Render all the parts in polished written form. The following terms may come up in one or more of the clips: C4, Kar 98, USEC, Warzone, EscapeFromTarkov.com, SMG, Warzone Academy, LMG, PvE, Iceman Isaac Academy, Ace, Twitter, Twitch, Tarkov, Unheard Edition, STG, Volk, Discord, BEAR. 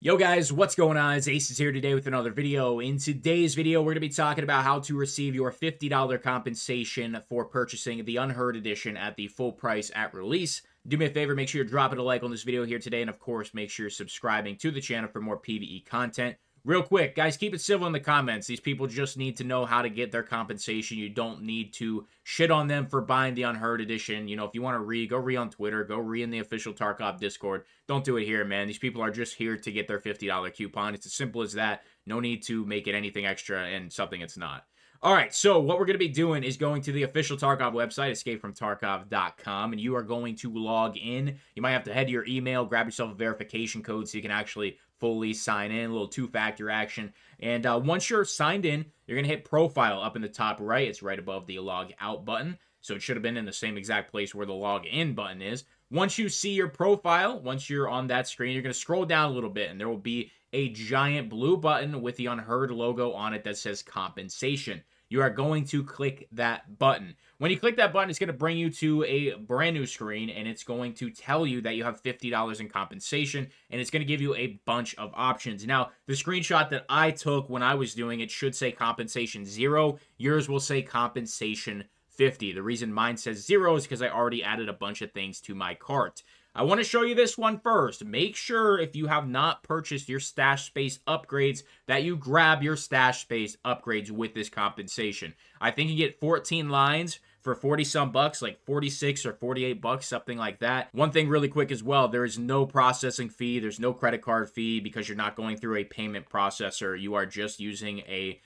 Yo guys, what's going on? It's Ace is here today with another video. In today's video, we're going to be talking about how to receive your $50 compensation for purchasing the Unheard Edition at the full price at release. Do me a favor, make sure you're dropping a like on this video here today, and of course, make sure you're subscribing to the channel for more PvE content. Real quick, guys, keep it civil in the comments. These people just need to know how to get their compensation. You don't need to shit on them for buying the Unheard Edition. You know, if you want to go re on Twitter, go re in the official Tarkov Discord. Don't do it here, man. These people are just here to get their $50 coupon. It's as simple as that. No need to make it anything extra and something it's not. All right, so what we're going to be doing is going to the official Tarkov website, EscapeFromTarkov.com, and you are going to log in. You might have to head to your email, grab yourself a verification code so you can actually fully sign in, a little two-factor action. And once you're signed in, you're going to hit Profile up in the top right. It's right above the Log Out button, so it should have been in the same exact place where the Log In button is. Once you see your profile, once you're on that screen, you're going to scroll down a little bit, and there will be a giant blue button with the Unheard logo on it that says Compensation. You are going to click that button. When you click that button, it's going to bring you to a brand new screen, and it's going to tell you that you have $50 in compensation, and it's going to give you a bunch of options. Now, the screenshot that I took when I was doing it should say compensation 0. Yours will say compensation 50. The reason mine says 0 is because I already added a bunch of things to my cart. I want to show you this one first. Make sure if you have not purchased your stash space upgrades that you grab your stash space upgrades with this compensation. I think you get 14 lines for 40 some bucks, like 46 or 48 bucks, something like that. One thing really quick as well, there is no processing fee. There's no credit card fee because you're not going through a payment processor. You are just using a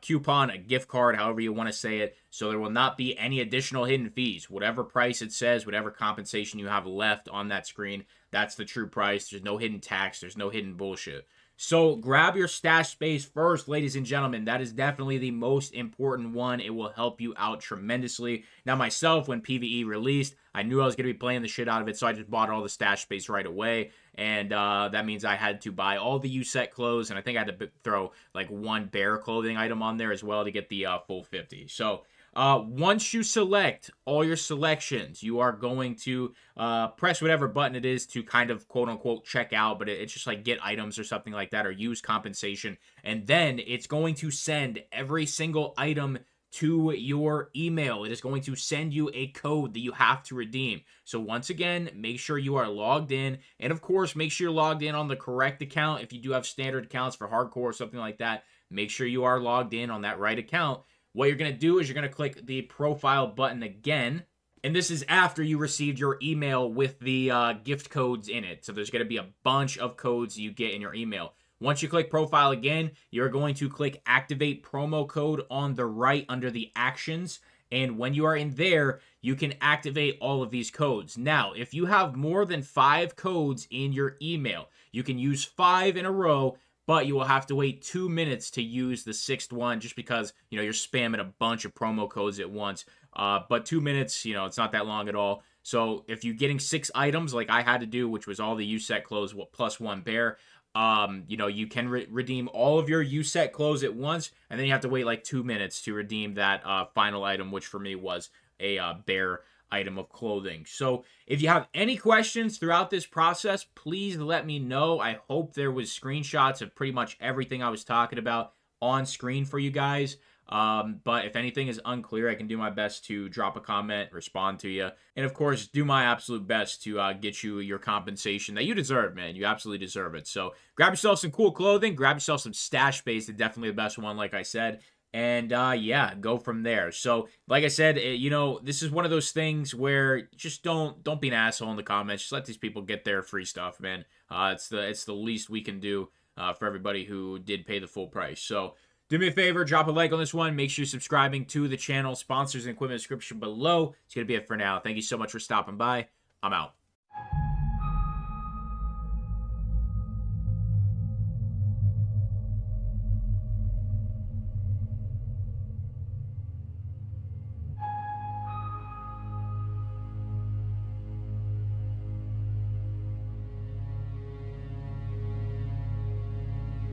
coupon, a gift card, however you want to say it. So there will not be any additional hidden fees. Whatever price it says, whatever compensation you have left on that screen, that's the true price. There's no hidden tax. There's no hidden bullshit. So grab your stash space first, ladies and gentlemen. That is definitely the most important one. It will help you out tremendously. Now, myself, when PvE released, I knew I was going to be playing the shit out of it, so I just bought all the stash space right away. And that means I had to buy all the USEC clothes, and I think I had to throw, like, one BEAR clothing item on there as well to get the full 50. So once you select all your selections, you are going to press whatever button it is to kind of quote-unquote check out, but it's just like get items or something like that, or use compensation, and then it's going to send every single item to your email. It is going to send you a code that you have to redeem. So once again, make sure you are logged in, and of course, make sure you're logged in on the correct account. If you do have standard accounts for hardcore or something like that, make sure you are logged in on that right account. What you're going to do is you're going to click the profile button again, and this is after you received your email with the gift codes in it. So there's going to be a bunch of codes you get in your email. Once you click profile again, you're going to click activate promo code on the right under the actions, and when you are in there, you can activate all of these codes. Now, if you have more than 5 codes in your email, you can use 5 in a row, but you will have to wait 2 minutes to use the 6th one just because, you know, you're spamming a bunch of promo codes at once. But 2 minutes, you know, it's not that long at all. So if you're getting 6 items like I had to do, which was all the USEC clothes plus one bear, you know, you can redeem all of your USEC clothes at once, and then you have to wait like 2 minutes to redeem that final item, which for me was a bear item of clothing. So if you have any questions throughout this process, please let me know. I hope there was screenshots of pretty much everything I was talking about on screen for you guys. But if anything is unclear, I can do my best to drop a comment, respond to you, and of course, do my absolute best to get you your compensation that you deserve, man. You absolutely deserve it. So grab yourself some cool clothing, grab yourself some stash space. It's definitely the best one, like I said. And, yeah, go from there. So, like I said, you know, this is one of those things where just don't be an asshole in the comments. Just let these people get their free stuff, man. It's the least we can do for everybody who did pay the full price. So, do me a favor, drop a like on this one. Make sure you're subscribing to the channel. Sponsors and equipment description below. It's going to be it for now. Thank you so much for stopping by. I'm out.